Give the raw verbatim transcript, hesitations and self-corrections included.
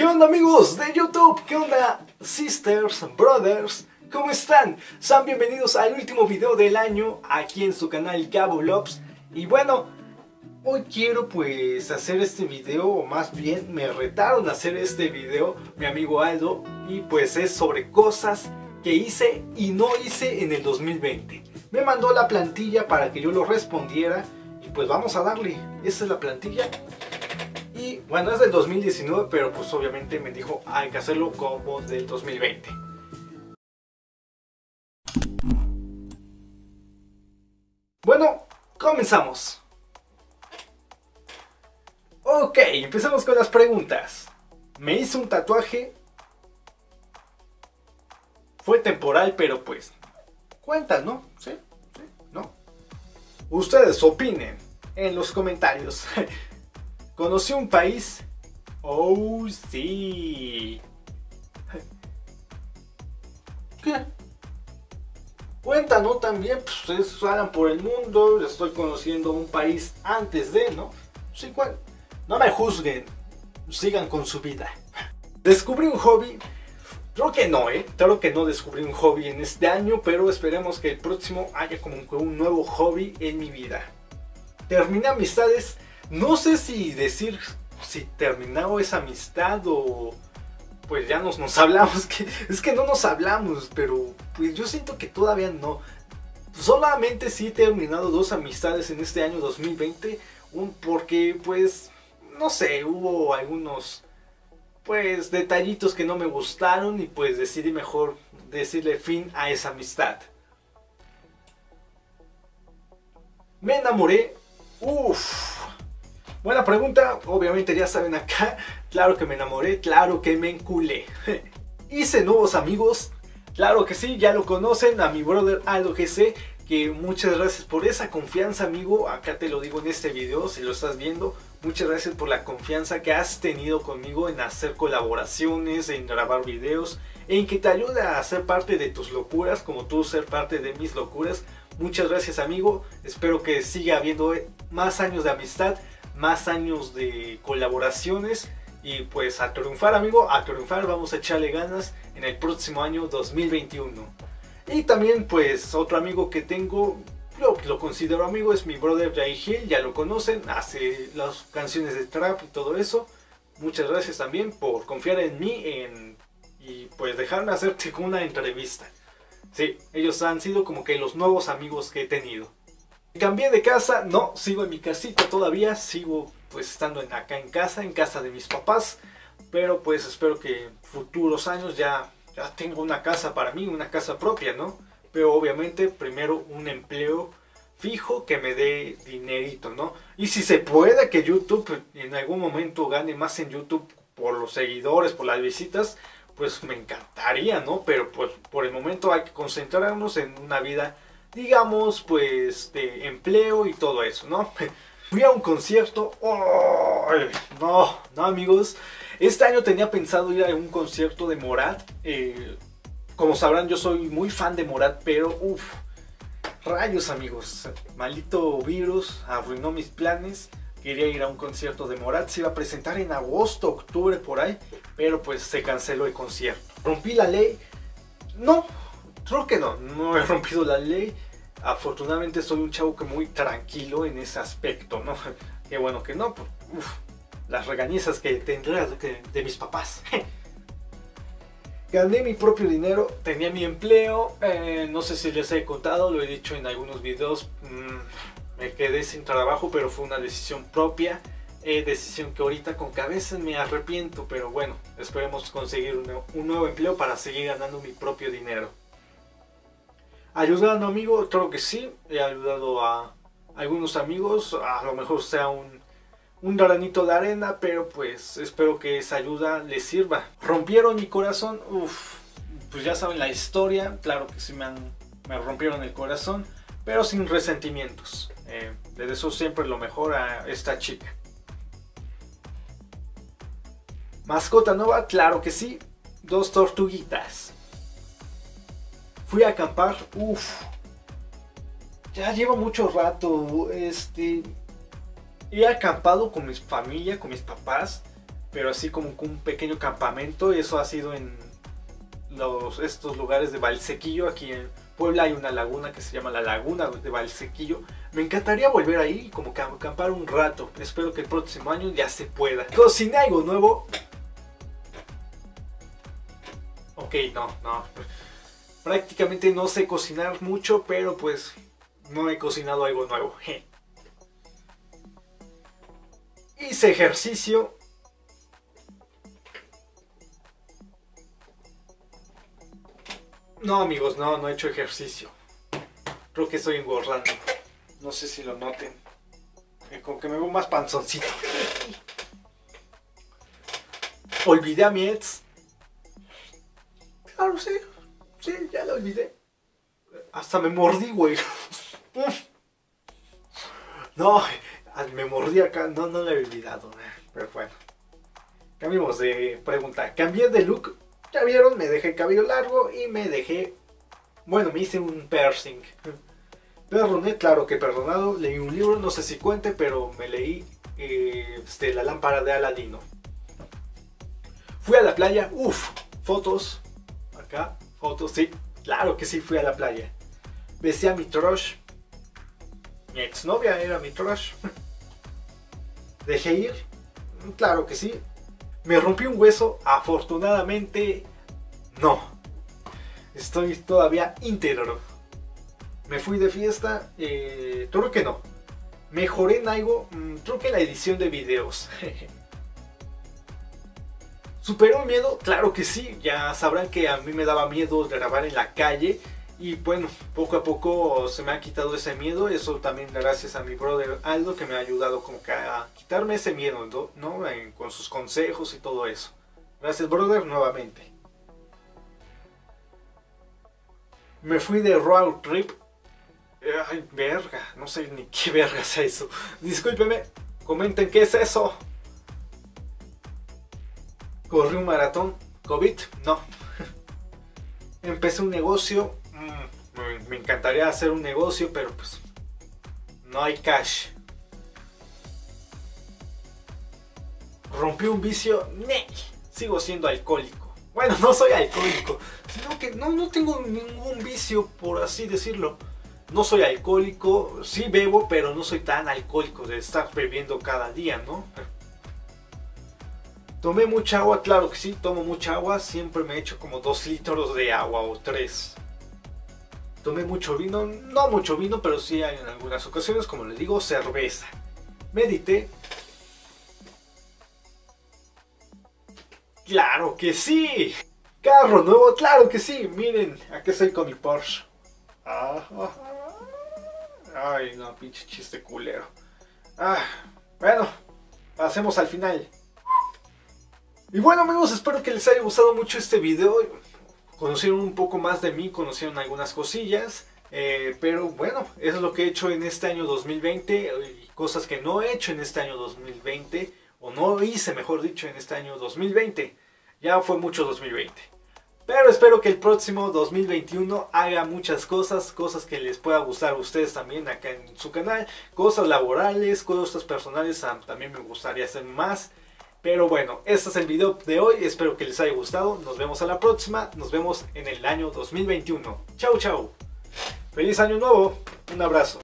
¿Qué onda, amigos de YouTube? ¿Qué onda, sisters, brothers? ¿Cómo están? Sean bienvenidos al último video del año aquí en su canal Gabo Vlops. Y bueno, hoy quiero pues hacer este video, o más bien me retaron a hacer este video mi amigo Aldo, y pues es sobre cosas que hice y no hice en el dos mil veinte. Me mandó la plantilla para que yo lo respondiera y pues vamos a darle. Esta es la plantilla. Y bueno, es del dos mil diecinueve, pero pues obviamente me dijo hay que hacerlo como del dos mil veinte. Bueno, comenzamos. Ok, empezamos con las preguntas. Me hice un tatuaje. Fue temporal, pero pues cuentas, ¿no? ¿Sí? ¿Sí? ¿No? Ustedes opinen en los comentarios. ¿Conocí un país? ¡Oh, sí! ¿Qué? Cuenta, ¿no? También, pues ustedes salen por el mundo, estoy conociendo un país antes de, ¿no? Sí, ¿cuál? No me juzguen, sigan con su vida. ¿Descubrí un hobby? Creo que no, ¿eh? Claro que no descubrí un hobby en este año, pero esperemos que el próximo haya como un nuevo hobby en mi vida. Terminé amistades. No sé si decir si terminado esa amistad o pues ya nos, nos hablamos, que, es que no nos hablamos, pero pues yo siento que todavía no. Solamente sí he terminado dos amistades en este año dos mil veinte, un, porque pues no sé, hubo algunos pues detallitos que no me gustaron y pues decidí mejor decirle fin a esa amistad. Me enamoré, uff. Buena pregunta, obviamente ya saben acá, claro que me enamoré, claro que me enculé. Hice nuevos amigos, claro que sí, ya lo conocen, a mi brother Aldo G C, que muchas gracias por esa confianza, amigo, acá te lo digo en este video, si lo estás viendo, muchas gracias por la confianza que has tenido conmigo en hacer colaboraciones, en grabar videos, en que te ayuda a ser parte de tus locuras, como tú ser parte de mis locuras. Muchas gracias, amigo, espero que siga habiendo más años de amistad, más años de colaboraciones y pues a triunfar, amigo, a triunfar, vamos a echarle ganas en el próximo año dos mil veintiuno. Y también pues otro amigo que tengo, lo, lo considero amigo, es mi brother Jay Hill, ya lo conocen, hace las canciones de trap y todo eso. Muchas gracias también por confiar en mí en, y pues dejarme hacerte una entrevista. Sí, ellos han sido como que los nuevos amigos que he tenido. Cambié de casa, no, sigo en mi casita todavía, sigo pues estando en, acá en casa, en casa de mis papás, pero pues espero que en futuros años ya, ya tengo una casa para mí, una casa propia, ¿no? Pero obviamente primero un empleo fijo que me dé dinerito, ¿no? Y si se puede que YouTube en algún momento gane más en YouTube por los seguidores, por las visitas, pues me encantaría, ¿no? Pero pues por el momento hay que concentrarnos en una vida, digamos, pues, de empleo y todo eso, ¿no? Fui a un concierto. ¡Oh! No, no, amigos. Este año tenía pensado ir a un concierto de Morat. Eh, como sabrán, yo soy muy fan de Morat, pero, uff, rayos, amigos. Maldito virus arruinó mis planes. Quería ir a un concierto de Morat. Se iba a presentar en agosto, octubre, por ahí. Pero, pues, se canceló el concierto. ¿Rompí la ley? No. Creo que no, no he rompido la ley. Afortunadamente soy un chavo que muy tranquilo en ese aspecto, ¿no? Qué bueno que no, pues, uf, las regañizas que tendré de, de mis papás. Gané mi propio dinero, tenía mi empleo, eh, no sé si les he contado, lo he dicho en algunos videos, mmm, me quedé sin trabajo, pero fue una decisión propia, eh, decisión que ahorita con cabeza me arrepiento, pero bueno, esperemos conseguir un, un nuevo empleo para seguir ganando mi propio dinero. Ayudando, amigo, creo que sí, he ayudado a algunos amigos, a lo mejor sea un, un granito de arena, pero pues espero que esa ayuda les sirva. Rompieron mi corazón, uff, pues ya saben la historia, claro que sí me, han, me rompieron el corazón, pero sin resentimientos. Eh, le deseo siempre lo mejor a esta chica. Mascota nueva, claro que sí, dos tortuguitas. Fui a acampar, uff, ya lleva mucho rato, este, he acampado con mi familia, con mis papás, pero así como un pequeño campamento. Eso ha sido en los, estos lugares de Valsequillo. Aquí en Puebla hay una laguna que se llama la Laguna de Valsequillo. Me encantaría volver ahí y como acampar un rato. Espero que el próximo año ya se pueda. Cociné algo nuevo. Ok, no, no. Prácticamente no sé cocinar mucho, pero pues no he cocinado algo nuevo. Je. Hice ejercicio. No, amigos, no, no he hecho ejercicio. Creo que estoy engordando. No sé si lo noten. Como que me veo más panzoncito. Olvidé a mi ex. Claro, sí. Sí, ya lo olvidé. Hasta me mordí, güey. No, me mordí acá. No, no lo he olvidado. Pero bueno. Cambiemos de pregunta. Cambié de look. Ya vieron, me dejé el cabello largo y me dejé... Bueno, me hice un piercing. Perdoné, claro que perdonado. Leí un libro, no sé si cuente, pero me leí eh, este, La lámpara de Aladino. Fui a la playa. Uf, fotos. Acá, fotos, sí. Claro que sí, fui a la playa. Besé a mi crush. Mi exnovia era mi crush. Dejé ir. Claro que sí. ¿Me rompí un hueso? Afortunadamente, no. Estoy todavía íntegro. ¿Me fui de fiesta? Eh, creo que no. ¿Mejoré en algo? Creo que en la edición de videos. ¿Superé un miedo? Claro que sí. Ya sabrán que a mí me daba miedo grabar en la calle. Y bueno, poco a poco se me ha quitado ese miedo. Eso también gracias a mi brother Aldo, que me ha ayudado como que a quitarme ese miedo, ¿no? Con sus consejos y todo eso. Gracias, brother, nuevamente. Me fui de road trip. Ay, verga, no sé ni qué verga es eso. Discúlpeme, comenten qué es eso. Corrí un maratón. ¿COVID? No. Empecé un negocio. Me encantaría hacer un negocio, pero pues no hay cash. Rompí un vicio. ¡Nee! Sigo siendo alcohólico. Bueno, no soy alcohólico, sino que no, no tengo ningún vicio, por así decirlo. No soy alcohólico, sí bebo, pero no soy tan alcohólico de estar bebiendo cada día, ¿no? Tomé mucha agua, claro que sí, tomo mucha agua. Siempre me echo como dos litros de agua o tres. Tomé mucho vino, no mucho vino, pero sí hay en algunas ocasiones, como les digo, cerveza. Medité. ¡Claro que sí! ¡Carro nuevo! ¡Claro que sí! Miren, aquí estoy con mi Porsche. Ay, no, pinche chiste culero. Ah, bueno, pasemos al final. Y bueno, amigos, espero que les haya gustado mucho este video. Conocieron un poco más de mí, conocieron algunas cosillas, eh, pero bueno, eso es lo que he hecho en este año dos mil veinte, cosas que no he hecho en este año dos mil veinte, o no hice, mejor dicho, en este año dos mil veinte. Ya fue mucho dos mil veinte. Pero espero que el próximo dos mil veintiuno haga muchas cosas, cosas que les pueda gustar a ustedes también acá en su canal, cosas laborales, cosas personales, también me gustaría hacer más. Pero bueno, este es el video de hoy, espero que les haya gustado, nos vemos a la próxima, nos vemos en el año dos mil veintiuno. Chau, chau. Feliz año nuevo, un abrazo.